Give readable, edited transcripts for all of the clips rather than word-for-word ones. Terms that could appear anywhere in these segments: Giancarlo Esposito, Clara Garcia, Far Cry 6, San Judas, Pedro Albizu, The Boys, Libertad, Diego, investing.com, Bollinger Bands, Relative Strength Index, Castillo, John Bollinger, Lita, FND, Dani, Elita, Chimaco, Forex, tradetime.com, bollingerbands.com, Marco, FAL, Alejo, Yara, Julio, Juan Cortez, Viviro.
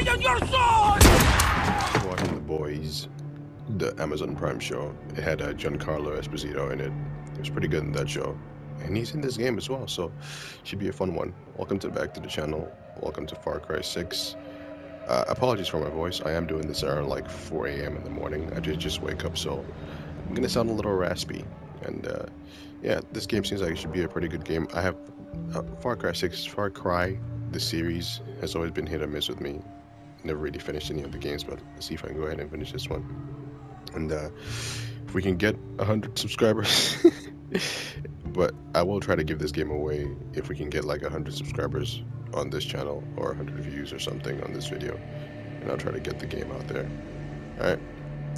Abandon your sword! Watching The Boys, the Amazon Prime show, it had Giancarlo Esposito in it. He was pretty good in that show. And he's in this game as well, so it should be a fun one. Welcome back to the channel. Welcome to Far Cry 6. Apologies for my voice. I am doing this around like 4 a.m. in the morning. I did just wake up, so I'm gonna sound a little raspy. And yeah, this game seems like it should be a pretty good game. I have Far Cry 6, Far Cry, the series has always been hit or miss with me. Never really finished any of the games, but let's see if I can go ahead and finish this one. And if we can get 100 subscribers, but I will try to give this game away if we can get like 100 subscribers on this channel or 100 views or something on this video, and I'll try to get the game out there. All right,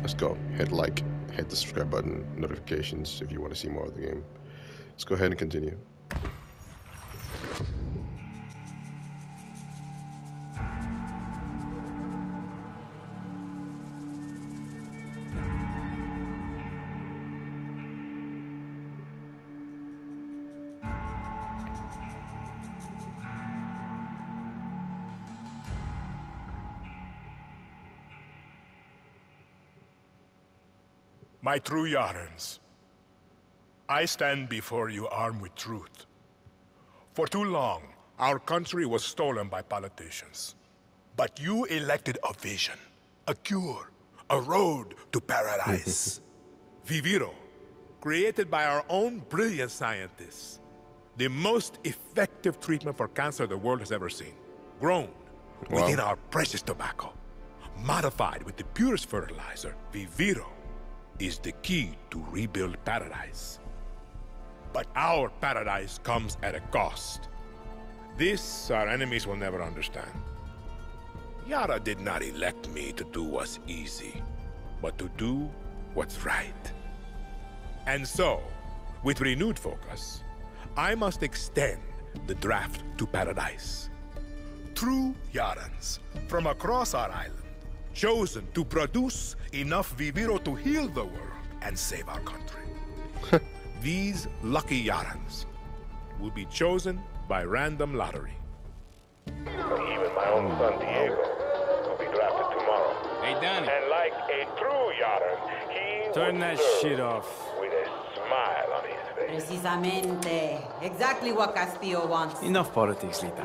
let's go. Hit like, hit the subscribe button, notifications if you want to see more of the game. Let's go ahead and continue. My true Yarans, I stand before you armed with truth. For too long, our country was stolen by politicians. But you elected a vision, a cure, a road to paradise. Viviro, created by our own brilliant scientists. The most effective treatment for cancer the world has ever seen. Grown within our precious tobacco. Modified with the purest fertilizer, Viviro is the key to rebuild paradise. But our paradise comes at a cost. This our enemies will never understand. Yara did not elect me to do what's easy, but to do what's right. And so, with renewed focus, I must extend the draft to paradise. True Yarans from across our island, chosen to produce enough Viviro to heal the world and save our country. These lucky Yarans will be chosen by random lottery. Even my own son Diego will be drafted tomorrow. Hey, Dani. And like a true Yaran, he turn that shit off with a smile on his face. Precisamente. Exactly what Castillo wants. Enough politics, Lita.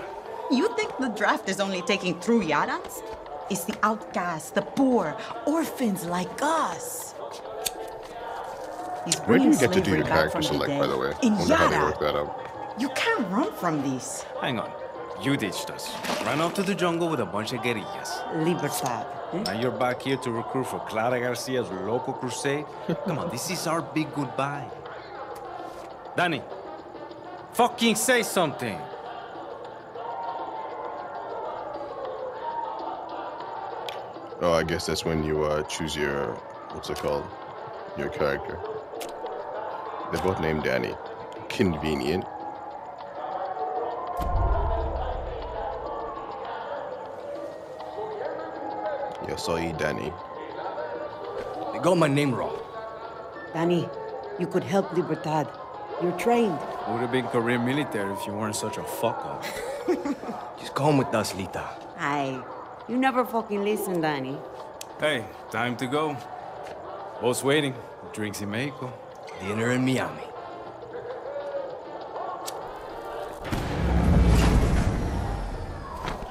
You think the draft is only taking true Yarans? It's the outcasts, the poor, orphans like us. Where do you get to do your character select, by the way? I wonder how they work that out. You can't run from these. Hang on. You ditched us. Ran off to the jungle with a bunch of guerrillas. Libertad. Hmm? Now you're back here to recruit for Clara Garcia's local crusade? Come on, this is our big goodbye. Dani, fucking say something. Oh, I guess that's when you choose your, what's it called, your character. They're both named Dani. Convenient. Yo soy Dani. They got my name wrong. Dani, you could help Libertad. You're trained. Would have been career military if you weren't such a fuck-up. Just come with us, Lita. Aye. You never fucking listen, Dani. Hey, time to go. Boss waiting. Drinks in Mexico. Dinner in Miami.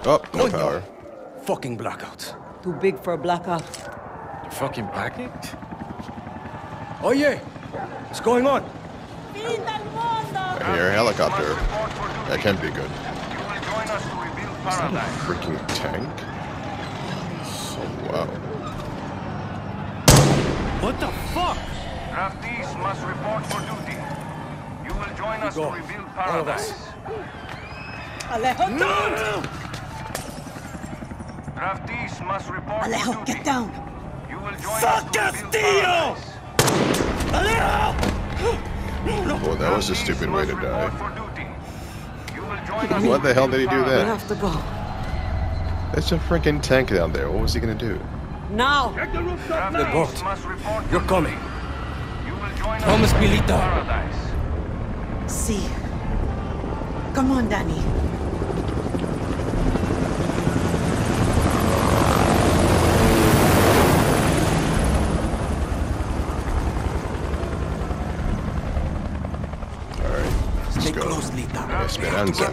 Oh, no power. Fucking blackout. Too big for a blackout. You fucking blackout? Oh yeah. What's going on? I hear a helicopter. That can't be good. Is that a freaking tank? So wow. What the fuck? Draftees must report for duty. You will join us to rebuild paradise. Alejo, don't! Draftees must report for duty. Alejo, get down! You will join us to rebuild paradise. Alejo! Well, that was a stupid way to die. What the hell did he do that? We have to go. That's a freaking tank down there. What was he gonna do? Now! The boat. You're coming. You will join Promise me, Lita. See. Come on, Dani. Lanza.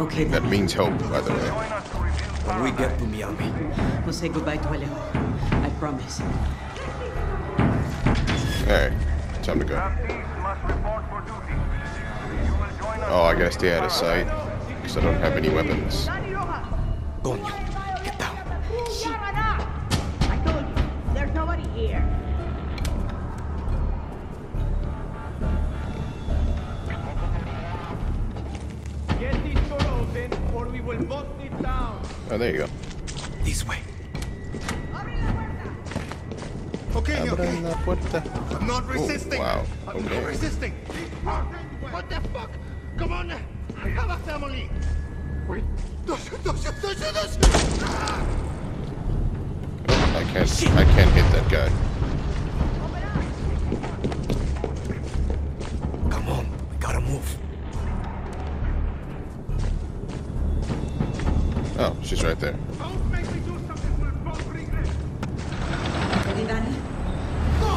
Okay, that means hope, by the way. When we get to Miami, we'll say goodbye to Alejo. I promise. Alright, time to go. Oh, I gotta stay out of sight, because I don't have any weapons. Coño, get down. I told you, there's nobody here. Get these doors open, or we will both sit down. Oh, there you go. This way. Okay, okay. I'm not resisting. Oh, wow. Okay. I'm not resisting. What the fuck? Come on, I have a family. Wait. I can't hit that guy. Come on, we gotta move. Oh, she's right there. Don't make me do something we'll both regret. Ready, Dani? Go!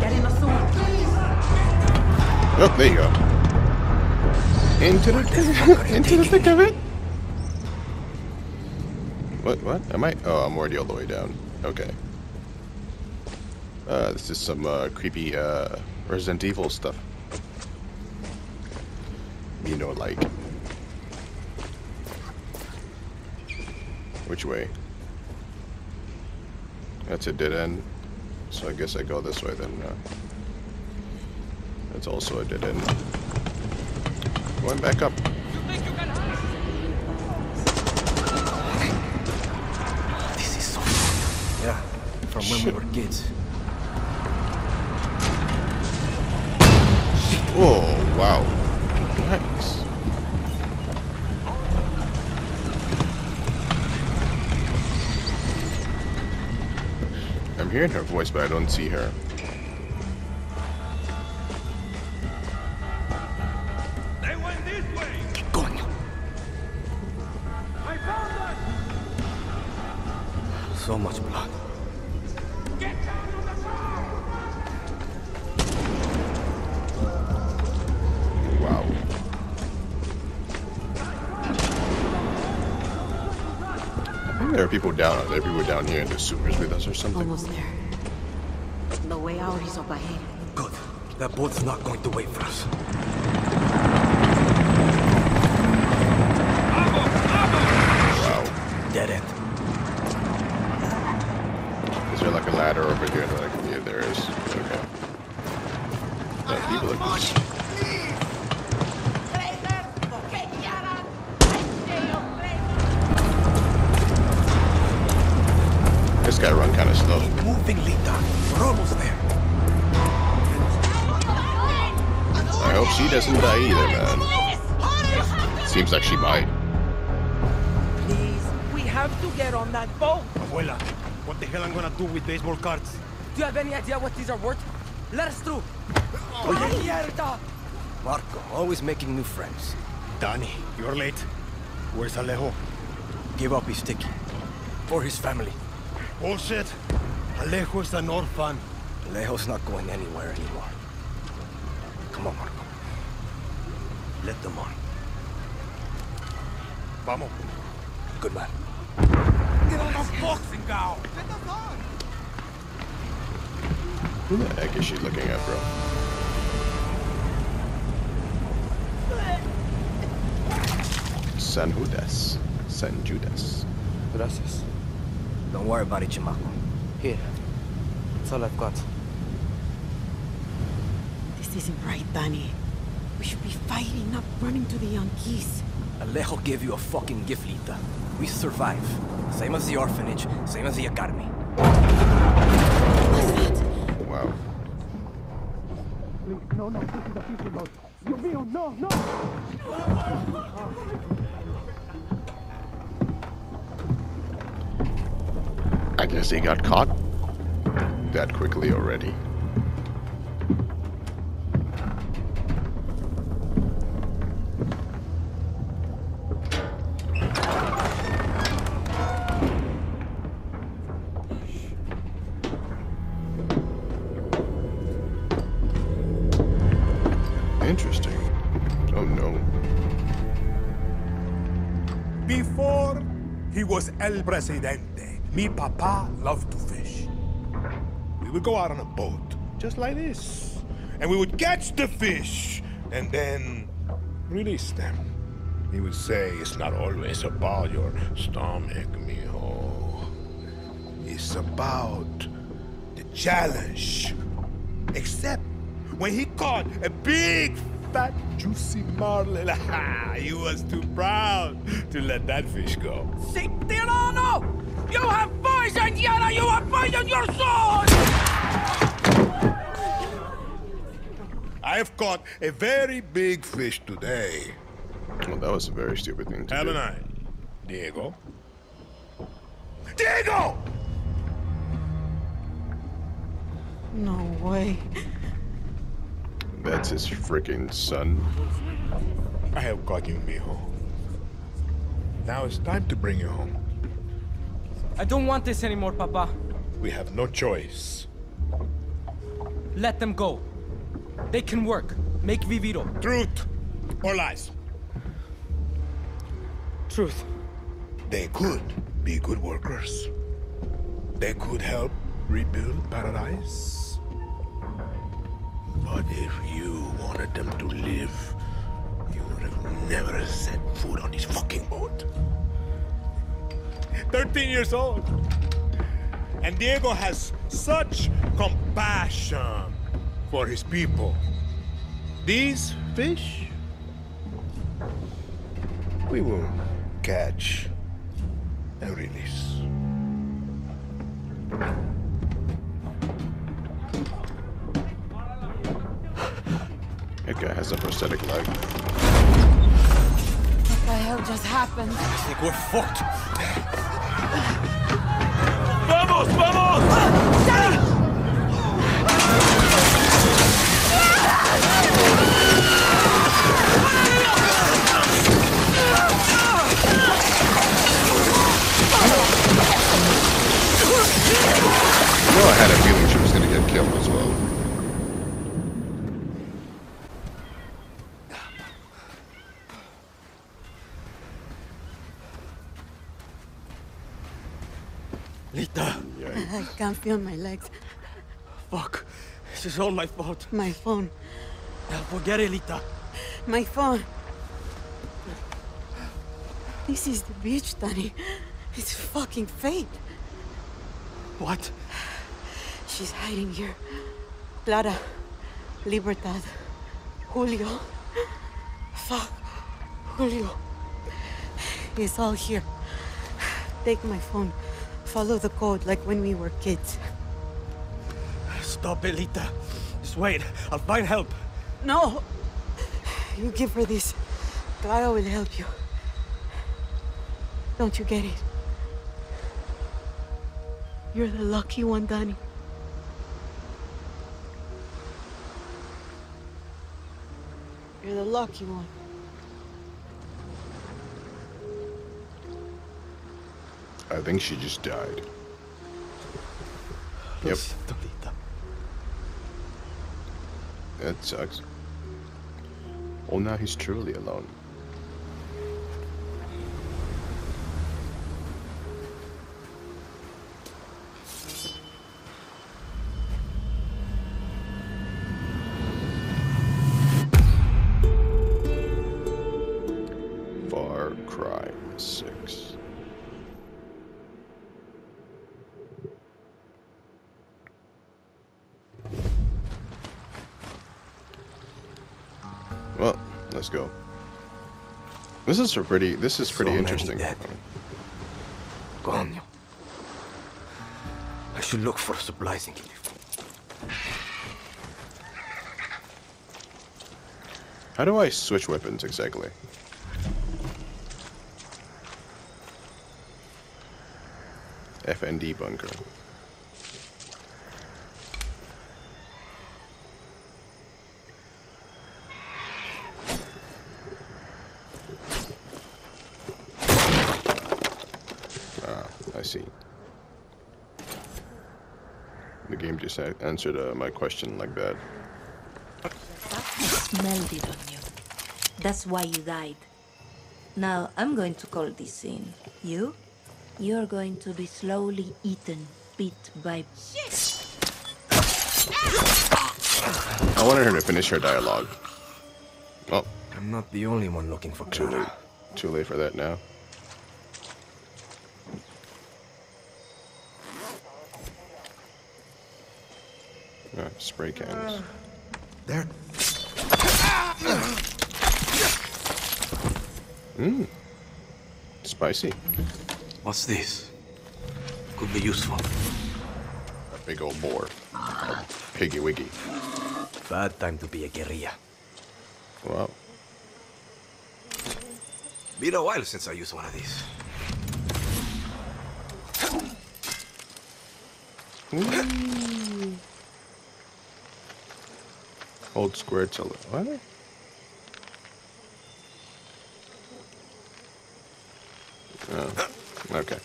Get in the sword, please! Oh, there you go. Into the thick of it. What? Am I? Oh, I'm already all the way down. Okay. This is some creepy Resident Evil stuff. You know, like. Which way? That's a dead end. So I guess I go this way then. That's also a dead end. Going back up. You think you can hide? This is so fun. Yeah, from when we were kids. Oh, wow. Nice. I'm hearing her voice, but I don't see her. So much blood. Get down to the car! Wow. I think there are people down. There are people down here in the sewers with us or something. Almost there. The way out is up ahead. Good. That boat's not going to wait for us. Wow. Dead end. Like a ladder over here, like, yeah, there is. Okay. Yeah, people look this. This guy run kind of slow. Keep moving, Lita. We're almost there. I hope she doesn't die either, man. Seems like she might. Please, we have to get on that boat. Abuela. What the hell I'm gonna do with baseball cards? Do you have any idea what these are worth? Let us through! Marco, always making new friends. Dani, you're late. Where's Alejo? Give up his ticket. For his family. Bullshit! Alejo is an orphan. Alejo's not going anywhere anymore. Come on, Marco. Let them on. Vamos. Good man. Who the heck is she looking at, bro? San Judas. San Judas. Gracias. Don't worry about it, Chimaco. Here. That's all I've got. This isn't right, Dani. We should be fighting, not running to the Yankees. Alejo gave you a fucking gift, Lita. We survive. Same as the orphanage, same as the academy. Wow. No, no, this is a people boat. Viviro, no, no! I guess he got caught that quickly already. Oh no. Before he was El Presidente, mi papa loved to fish. We would go out on a boat, just like this. And we would catch the fish, and then release them. He would say, it's not always about your stomach, mijo. It's about the challenge. Except when he caught a big, fat, juicy marlin. He was too proud to let that fish go. Cinturano! You have poisoned Yara! You have poisoned your soul! I have caught a very big fish today. Well, that was a very stupid thing to do. Haven't I, Diego? Diego! No way. That's his freaking son. I have got you, mijo. Now it's time to bring you home. I don't want this anymore, Papa. We have no choice. Let them go. They can work. Make Viviro. Truth or lies? Truth. They could be good workers. They could help rebuild paradise. But if you wanted them to live, you would have never set foot on this fucking boat. 13 years old. And Diego has such compassion for his people. These fish, we will catch and release. That guy has a prosthetic leg. What the hell just happened? I think we're fucked. Vamos, vamos! Dani! Well, I had a feeling she was going to get killed as well. Lita! I can't feel my legs. Fuck. This is all my fault. My phone. Now forget it, Lita. My phone. This is the beach, Dani. It's fucking fate. What? She's hiding here. Clara. Libertad. Julio. Fuck. Julio. It's all here. Take my phone. Follow the code, like when we were kids. Stop, Elita. Just wait. I'll find help. No! You give her this. Clara will help you. Don't you get it? You're the lucky one, Dani. You're the lucky one. I think she just died. Yep. That sucks. Well, now he's truly alone. Far Cry 6. Well, let's go. This is a pretty. This is pretty interesting. Gone. I should look for supplies in here. How do I switch weapons exactly? FND bunker. The game just answered my question like that. That's why you died. Now I'm going to call this in. You? You're going to be slowly eaten, bit by shit. I wanted her to finish her dialogue. Well, I'm not the only one looking for Clara. Too late for that now. Spray cans. There. Mmm. Spicy. What's this? Could be useful. A big old boar. A piggy wiggy. Bad time to be a guerrilla. Wow. Been a while since I used one of these. Mm. Hold square to left. What? Oh, okay.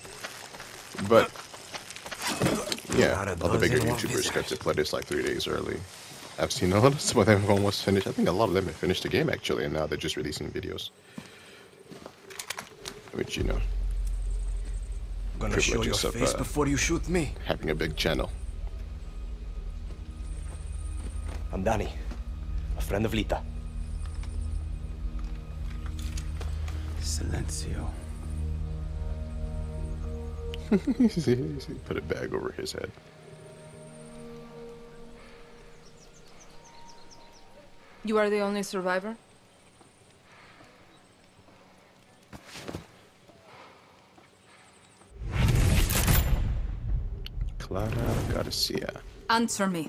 But, yeah, all the bigger YouTubers get to play this like 3 days early. I've seen a lot of some of them almost finished. I think a lot of them have finished the game actually, and now they're just releasing videos. Which, you know, I'm gonna show your face before you shoot me. Having a big channel. I'm Dani, a friend of Lita. Silencio. Put a bag over his head. You are the only survivor? Clara Garcia. Answer me.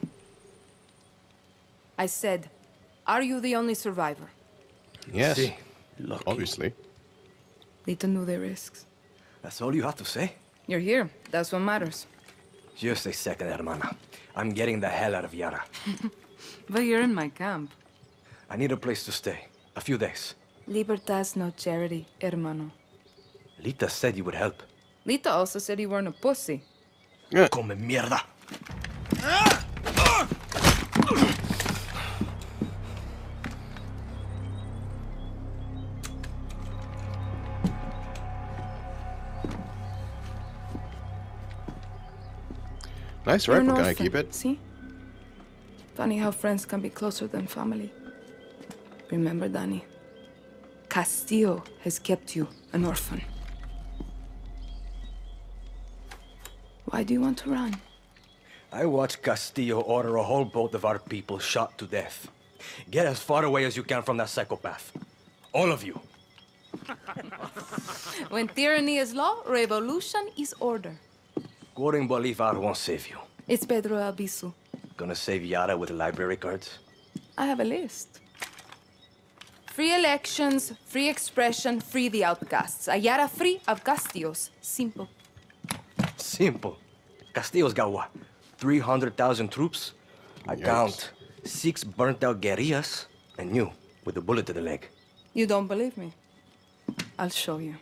I said, are you the only survivor? Yes. Lucky. Obviously. Lita knew the risks. That's all you have to say? You're here. That's what matters. Just a second, hermana. I'm getting the hell out of Yara. But you're in my camp. I need a place to stay. A few days. Libertad's no charity, hermano. Lita said you would help. Lita also said you weren't a pussy. Come mierda! Nice rifle, can I keep it? See? Funny how friends can be closer than family. Remember, Dani, Castillo has kept you an orphan. Why do you want to run? I watched Castillo order a whole boat of our people shot to death. Get as far away as you can from that psychopath. All of you. When tyranny is law, revolution is order. Quoting Bolivar won't save you. It's Pedro Albizu. Gonna save Yara with library cards? I have a list. Free elections, free expression, free the outcasts. A Yara free of Castillos. Simple. Simple? Castillos got what? 300,000 troops? I count 6 burnt-out guerrillas, and you, with a bullet to the leg. You don't believe me? I'll show you.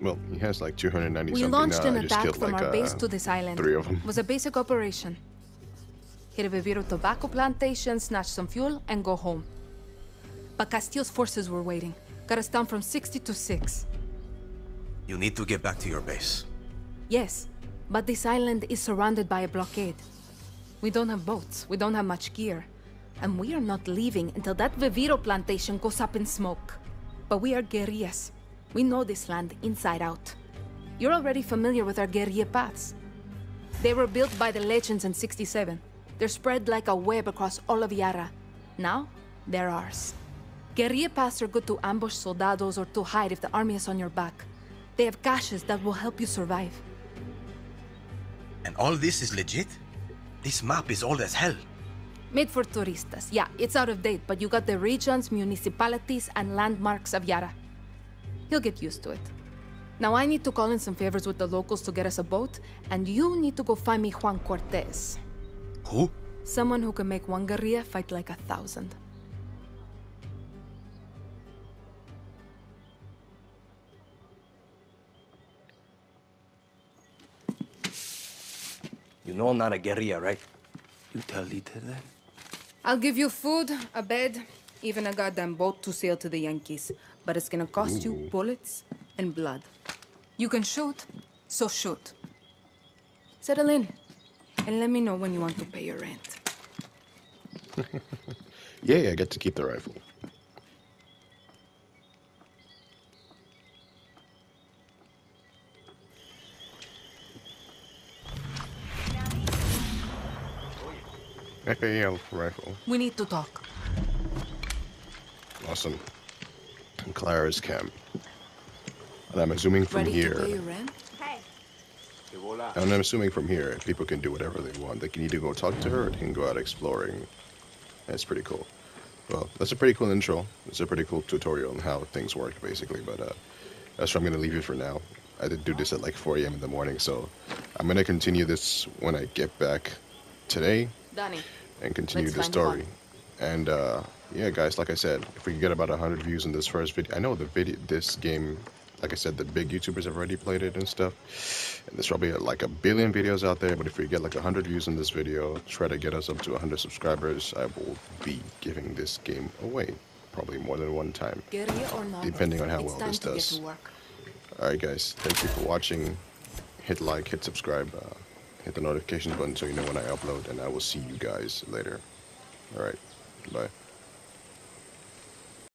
Well, he has like 290 something now. We launched an attack from our base to this island. 3 of them. It was a basic operation. Hit a Viviro tobacco plantation, snatch some fuel, and go home. But Castillo's forces were waiting. Got us down from 60 to 6. You need to get back to your base. Yes, but this island is surrounded by a blockade. We don't have boats, we don't have much gear. And we are not leaving until that Viviro plantation goes up in smoke. But we are guerrillas. We know this land inside out. You're already familiar with our guerrilla paths. They were built by the legends in 67. They're spread like a web across all of Yara. Now, they're ours. Guerrilla paths are good to ambush soldados or to hide if the army is on your back. They have caches that will help you survive. And all this is legit? This map is old as hell. Made for turistas. Yeah, it's out of date, but you got the regions, municipalities, and landmarks of Yara. He'll get used to it. Now I need to call in some favors with the locals to get us a boat, and you need to go find me Juan Cortez. Who? Someone who can make one guerrilla fight like 1,000. You know I'm not a guerrilla, right? You tell Lita that? I'll give you food, a bed, even a goddamn boat to sail to the Yankees. But it's gonna cost you bullets and blood. You can shoot, so shoot. Settle in, and let me know when you want to pay your rent. Yeah, I get to keep the rifle. FAL rifle. We need to talk. Awesome. And Clara's camp. And I'm assuming from here. And I'm assuming from here, people can do whatever they want. They can either go talk to her or they can go out exploring. That's pretty cool. Well, that's a pretty cool intro. It's a pretty cool tutorial on how things work, basically. But that's where I'm going to leave you for now. I did do this at like 4 a.m. in the morning, so I'm going to continue this when I get back today. Dani. And continue the story. And yeah, guys, like I said, if we can get about 100 views in this first video, I know the video, this game, like I said, the big YouTubers have already played it and stuff. And there's probably like a billion videos out there, but if we get like 100 views in this video, try to get us up to 100 subscribers, I will be giving this game away, probably more than one time, depending on how well this does. All right, guys, thank you for watching. Hit like, hit subscribe. Hit the notification button so you know when I upload, and I will see you guys later. All right, bye.